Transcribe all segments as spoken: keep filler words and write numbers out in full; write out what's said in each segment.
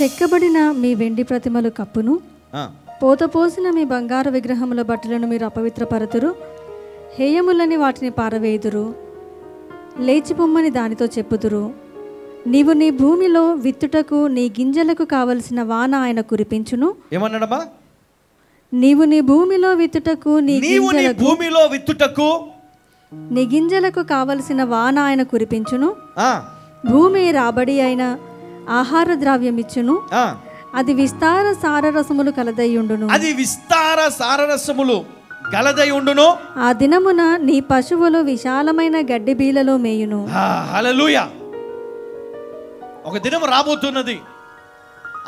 చెక్కబడిన మీ వెండి ప్రతిమలు కప్పును పోతపోసిన మీ బంగారు విగ్రహముల బట్టలను మీరు అపవిత్రపరతురు, హేయములని వాటిని పారవేయుదురు, లేచిపొమ్మని దానితో చెప్పుదురు. నీవు నీ భూమిలో విత్తుటకు నీ గింజలకు కావలసిన వాన ఆయన కురిపించును. ఏమన్నాడమ్మా? నీవు నీ భూమిలో విత్తుటకు నీ భూమిలో విత్తుటకు నీ గింజలకు కావలసిన వాన ఆయన కురిపించును. భూమి రాబడి అయిన ఆహార ద్రావ్యమిచ్చును. అది విస్తార సారరసములు కలదయ్యుండును. అది విస్తార సారరసములు కలదయ్యుండును. ఆ దినమున నీ పశువులు విశాలమైన గడ్డి బీలలో మేయును. హల్లెలూయా. ఒక దినము రాబోతున్నది.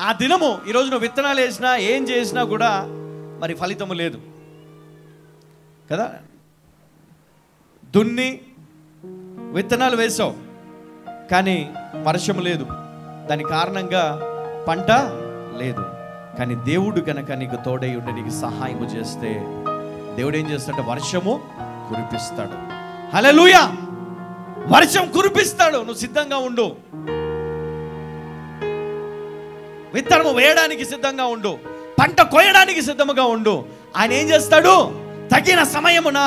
ఆ దినము ఈరోజు నువ్వు విత్తనాలు వేసినా ఏం చేసినా కూడా మరి ఫలితము లేదు కదా. దున్ని విత్తనాలు వేసావు కానీ వర్షము లేదు, దాని కారణంగా పంట లేదు. కానీ దేవుడు కనుక నీకు తోడై ఉండి నీకు సహాయం చేస్తే దేవుడు ఏం చేస్తాడంటే వర్షము కురిపిస్తాడు. హల్లెలూయా. వర్షం కురిపిస్తాడు. నువ్వు సిద్ధంగా ఉండు. విత్తనము వేయడానికి సిద్ధంగా ఉండు. పంట కోయడానికి సిద్ధముగా ఉండు. ఆయన ఏం చేస్తాడు? తగిన సమయమున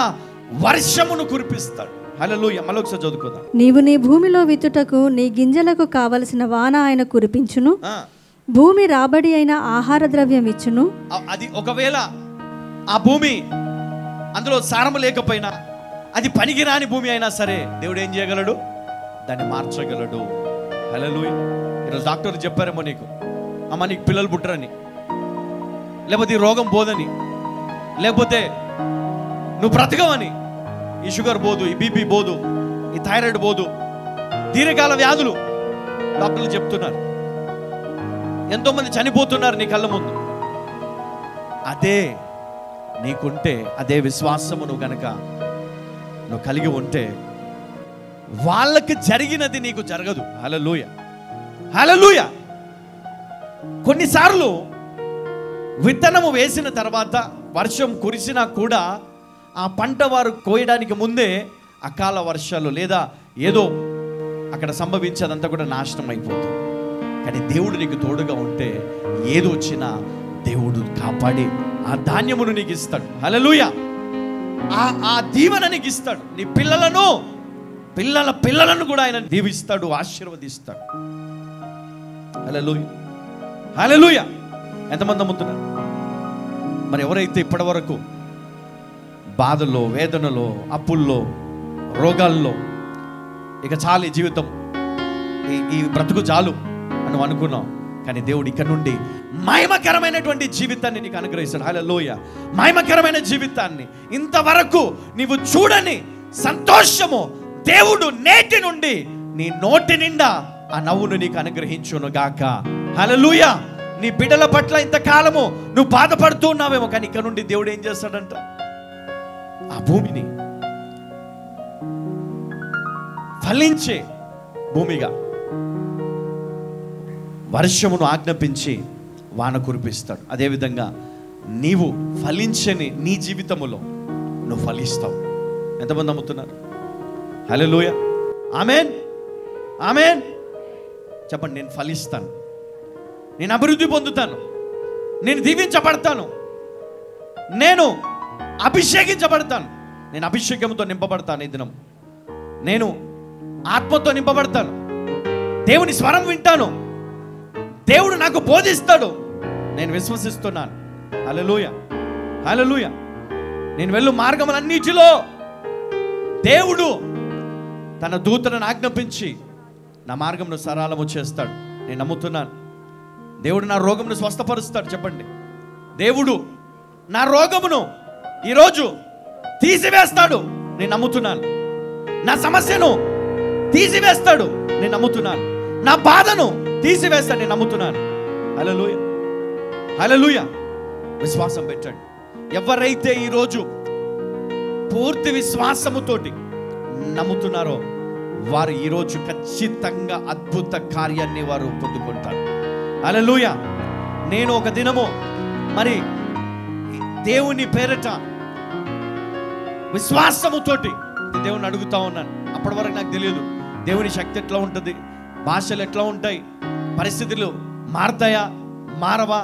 వర్షమును కురిపిస్తాడు. హల్లెలూయా. మళ్ళొకసారి చదువుకుందాం. నీవు నీ భూమిలో విత్తుటకు నీ గింజలకు కావలసిన వాన ఆయన కురిపించును. భూమి రాబడి అయిన ఆహార ద్రవ్యం ఇచ్చును. అది ఒకవేళ ఆ భూమి అందులో సారము లేకపోయినా, అది పనికిరాని భూమి అయినా సరే దేవుడు ఏం చేయగలడు? దాన్ని మార్చగలడు. హల్లెలూయా. ఈరోజు డాక్టర్లు చెప్పారేమో నీకు, అమ్మ నీకు పిల్లలు పుట్టరని, లేకపోతే ఈ రోగం పోదని, లేకపోతే నువ్వు బ్రతకవని, ఈ షుగర్ పోదు, ఈ బీపీ పోదు, ఈ థైరాయిడ్ పోదు, దీర్ఘకాల వ్యాధులు డాక్టర్లు చెప్తున్నారు. ఎంతోమంది చనిపోతున్నారు నీ కళ్ళ ముందు. అదే నీకుంటే, అదే విశ్వాసము నువ్వు గనక నువ్వు కలిగి ఉంటే వాళ్ళకి జరిగినది నీకు జరగదు. హల్లెలూయా. హల్లెలూయా. కొన్నిసార్లు విత్తనము వేసిన తర్వాత వర్షం కురిసినా కూడా ఆ పంట వారు కోయడానికి ముందే అకాల వర్షాలు లేదా ఏదో అక్కడ సంభవించేదంతా కూడా నాశనం అయిపోతుంది. కానీ దేవుడు నీకు తోడుగా ఉంటే ఏది వచ్చినా దేవుడు కాపాడి ఆ ధాన్యమును నీకు ఇస్తాడు. హల్లెలూయా. ఆ దీవెన నీకు ఇస్తాడు. నీ పిల్లలను, పిల్లల పిల్లలను కూడా ఆయన దీవిస్తాడు, ఆశీర్వదిస్తాడు. హల్లెలూయా. హల్లెలూయా. ఎంతమంది నమ్ముతున్నారు? మరి ఎవరైతే ఇప్పటి వరకు బాధల్లో, వేదనలో, అప్పుల్లో, రోగాల్లో, ఇక చాలు జీవితం, ఈ ఈ బ్రతుకు చాలు అని అనుకున్నాం, కానీ దేవుడు ఇక్కడ నుండి మహిమకరమైనటువంటి జీవితాన్ని నీకు అనుగ్రహిస్తాడు. హల్లెలూయా. మహిమకరమైన జీవితాన్ని, ఇంతవరకు నీవు చూడని సంతోషము దేవుడు నేటి నుండి నీ నోటి నిండా ఆ నవ్వును నీకు అనుగ్రహించును గాక. హల్లెలూయా. నీ బిడ్డల పట్ల ఇంతకాలము నువ్వు బాధపడుతూ ఉన్నావేమో, కానీ ఇక్కడ నుండి దేవుడు ఏం చేస్తాడంట? ఆ భూమిని ఫలించే భూమిగా వర్షమును ఆజ్ఞాపించి వాన కురిపిస్తాడు. అదేవిధంగా నీవు ఫలించని నీ జీవితములో నువ్వు ఫలిస్తావు. ఎంతమంది నమ్ముతున్నారు? హల్లెలూయా. ఆమెన్. ఆమెన్. చెప్పండి, నేను ఫలిస్తాను, నేను అభివృద్ధి పొందుతాను, నేను దీవించబడతాను, నేను అభిషేకించబడతాను, నేను అభిషేకంతో నింపబడతాను. ఈ దినం నేను ఆత్మతో నింపబడతాను, దేవుని స్వరం వింటాను, దేవుడు నాకు బోధిస్తాడు, నేను విశ్వసిస్తున్నాను. హల్లెలూయా. హల్లెలూయా. నేను వెళ్ళు మార్గములన్నిటిలో దేవుడు తన దూతలను ఆజ్ఞాపించి నా మార్గమును సరళము చేస్తాడు. నేను నమ్ముతున్నాను. దేవుడు నా రోగమును స్వస్థపరుస్తాడు. చెప్పండి, దేవుడు నా రోగమును ఈరోజు తీసివేస్తాడు. నేను నమ్ముతున్నాను. నా సమస్యను తీసివేస్తాడు. నేను నమ్ముతున్నాను. నా బాధను తీసివేస్తాడు. నేను నమ్ముతున్నాను. హల్లెలూయా. హల్లెలూయా. విశ్వాసం పెట్టండి. ఎవరైతే ఈరోజు పూర్తి విశ్వాసముతోటి నమ్ముతున్నారో వారు ఈరోజు ఖచ్చితంగా అద్భుత కార్యాన్ని వారు పొందుకుంటారు. హల్లెలూయా. నేను ఒక దినము మరి దేవుని పేరట విశ్వాసముతోటి దేవుని అడుగుతా ఉన్నాను. అప్పటి వరకు నాకు తెలియదు దేవుని శక్తి ఎట్లా ఉంటుంది, భాషలు ఎట్లా ఉంటాయి, పరిస్థితులు మారతాయా మారవా,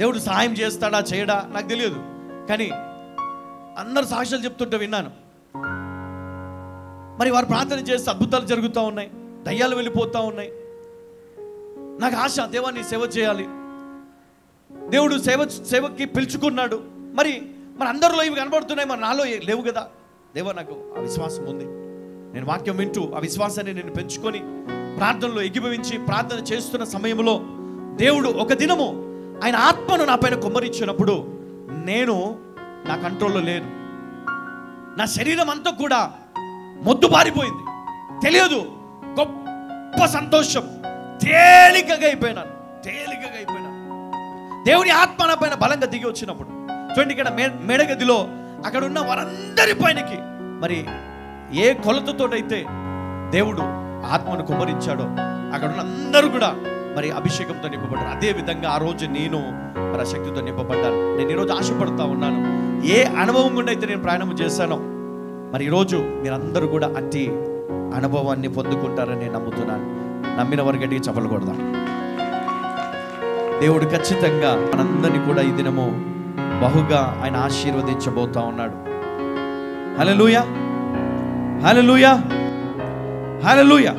దేవుడు సహాయం చేస్తాడా చేయడా నాకు తెలియదు. కానీ అందరు సాక్షులు చెప్తుంటే విన్నాను. మరి వారు ప్రార్థన చేస్తే అద్భుతాలు జరుగుతూ ఉన్నాయి, దయ్యాలు వెళ్ళిపోతూ ఉన్నాయి. నాకు ఆశ, దేవాన్ని సేవ చేయాలి, దేవుడు సేవ సేవకి పిలుచుకున్నాడు. మరి మరి అందరిలో ఇవి కనబడుతున్నాయి, మరి నాలో లేవు కదా. దేవా, నాకు ఆ విశ్వాసం ఉంది, నేను వాక్యం వింటూ ఆ విశ్వాసాన్ని నేను పెంచుకొని ప్రార్థనలో ఎగిభవించి ప్రార్థన చేస్తున్న సమయంలో దేవుడు ఒక దినము ఆయన ఆత్మను నా పైన కుమ్మరించినప్పుడు నేను నా కంట్రోల్లో లేను. నా శరీరం అంతా కూడా మొద్దుబారిపోయింది, తెలియదు. గొప్ప సంతోషం, తేలికగా అయిపోయినాను తేలికగా అయిపోయినాను దేవుని ఆత్మ నా పైన బలంగా దిగి వచ్చినప్పుడు. చూడండి, ఇక్కడ మే మేడగదిలో అక్కడ ఉన్న వారందరి పైనకి మరి ఏ కొలతతోనైతే దేవుడు ఆత్మను కుమ్మరించాడో అక్కడ ఉన్న అందరూ కూడా మరి అభిషేకంతో నింపబడ్డారు. అదే విధంగా ఆ రోజు నేను మరి ఆ శక్తితో నింపబడ్డాను. నేను ఈరోజు ఆశపడతా ఉన్నాను, ఏ అనుభవం గుండా అయితే నేను ప్రయాణం చేశానో మరి ఈరోజు మీరందరూ కూడా అట్టి అనుభవాన్ని పొందుకుంటారని నేను నమ్ముతున్నాను. నమ్మిన వారి గట్టిగా చప్పట్లు కొడదాం. దేవుడు ఖచ్చితంగా మనందరినీ కూడా ఈ దినము బహుగా ఆయన ఆశీర్వదించబోతా ఉన్నాడు. హల్లెలూయా, హల్లెలూయా, హల్లెలూయా.